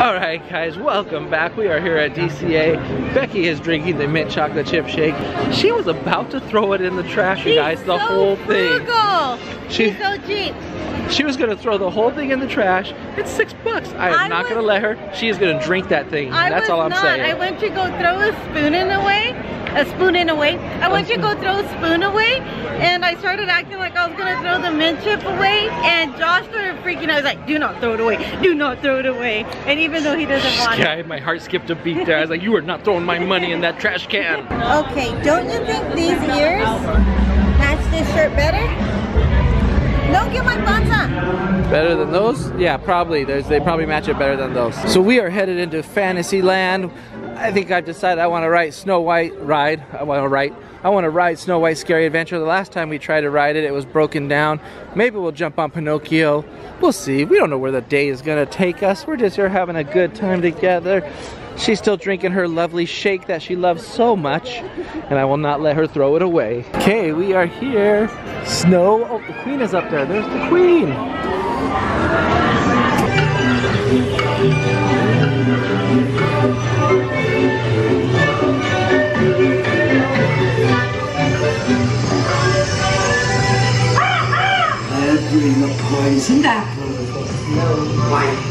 Alright guys, welcome back. We are here at DCA. Becky is drinking the mint chocolate chip shake. She was about to throw it in the trash, you guys, the whole thing. She's so cheap. She was gonna throw the whole thing in the trash. It's $6. I am not gonna let her. She is gonna drink that thing. That's all I'm saying. I went to go throw a spoon in away. I went to go throw a spoon away, and I started acting like I was gonna throw the mint chip away, and Josh started freaking out. I was like, do not throw it away, do not throw it away. And even though he doesn't want it. My heart skipped a beat there. I was like, you are not throwing my money in that trash can. Okay, don't you think these ears match this shirt better? Don't get my thoughts on. Better than those? Yeah, probably. They probably match it better than those. So we are headed into Fantasyland. I think I've decided I want to ride Snow White. I want to ride Snow White's Scary Adventure. The last time we tried to ride it, it was broken down. Maybe we'll jump on Pinocchio. We'll see. We don't know where the day is going to take us. We're just here having a good time together. She's still drinking her lovely shake that she loves so much, and I will not let her throw it away. Okay, we are here. Snow, oh, the queen is up there. There's the queen. Every poison apple for Snow White.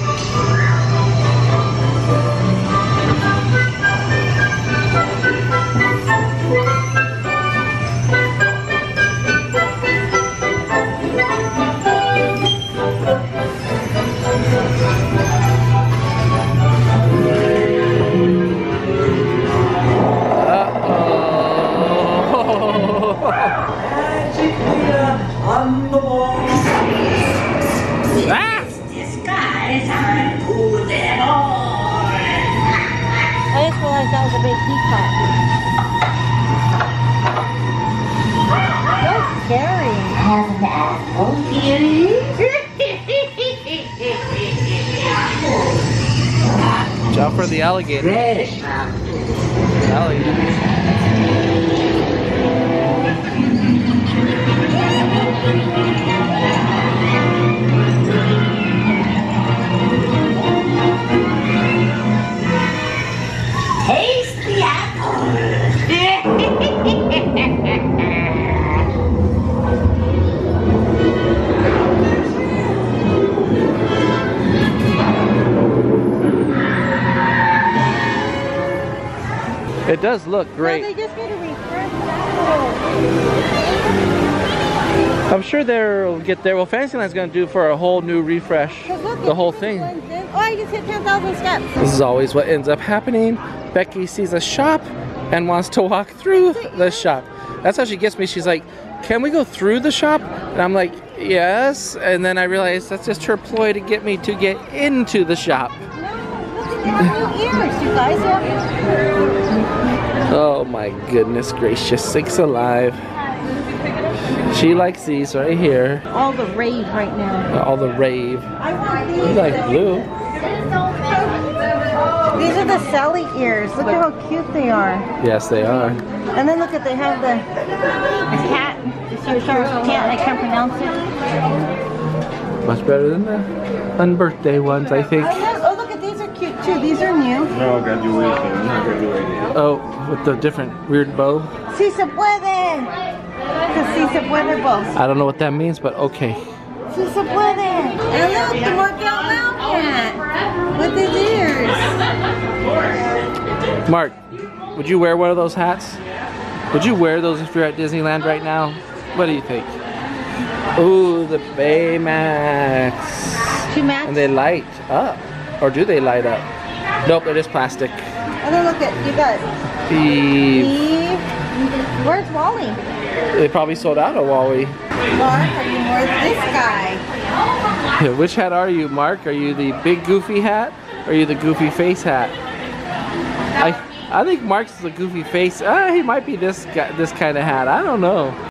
Out for the alligator. Taste the apple. It does look great. No, they just gotta refresh that. I'm sure they'll get there. Well, Fantasyland's gonna do for a whole new refresh. Look, the whole thing. Oh, I just hit 10,000 steps. This is always what ends up happening. Becky sees a shop and wants to walk through the shop. That's how she gets me. She's like, can we go through the shop? And I'm like, yes. And then I realized that's just her ploy to get me to get into the shop. No, look, they have new ears, you guys. Oh my goodness gracious, sakes alive. She likes these right here. All the rave right now. All the rave. I want these. You like blue. These are the Sally ears. Look at how cute they are. Yes, they are. And then look at, they have the cat. It's your cat. I can't pronounce it. Much better than the unbirthday ones, I think. Oh, look at these are cute too. These are new. No, graduation. Not graduated. Oh. With the different weird bow. Si se puede. Si se puede bow. I don't know what that means, but okay. Si se puede. And look, the Markel Mountain with his ears. Mark, would you wear one of those hats? Would you wear those if you're at Disneyland right now? What do you think? Ooh, the Baymax. Two matches. And they light up, or do they light up? Nope, it is plastic. And then look at you guys. Where's Wally? They probably sold out of Wally. Mark, are you more this guy? Which hat are you, Mark? Are you the big goofy hat? Or are you the goofy face hat? I think Mark's the goofy face. He might be this kind of hat. I don't know.